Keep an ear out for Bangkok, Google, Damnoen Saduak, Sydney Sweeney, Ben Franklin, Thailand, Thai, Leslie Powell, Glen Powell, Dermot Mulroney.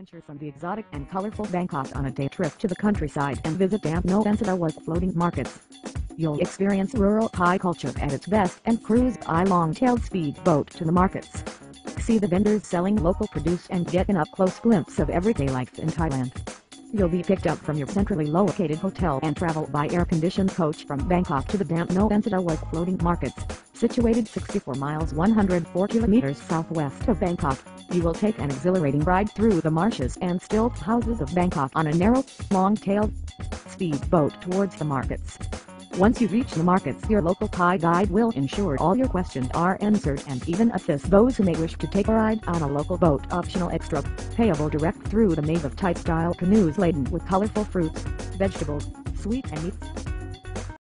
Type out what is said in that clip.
adventure from the exotic and colorful Bangkok on a day trip to the countryside and visit Damnoen Saduak floating markets. You'll experience rural Thai culture at its best and cruise a long-tailed speedboat to the markets. See the vendors selling local produce and get an up-close glimpse of everyday life in Thailand. You'll be picked up from your centrally located hotel and travel by air-conditioned coach from Bangkok to the Damnoen Saduak floating markets, situated 64 miles 104 kilometers southwest of Bangkok. You will take an exhilarating ride through the marshes and stilt houses of Bangkok on a narrow, long-tailed speedboat towards the markets. Once you reach the markets, your local Thai guide will ensure all your questions are answered and even assist those who may wish to take a ride on a local boat, optional extra, payable direct through the native type-style canoes laden with colorful fruits, vegetables, sweets and meats.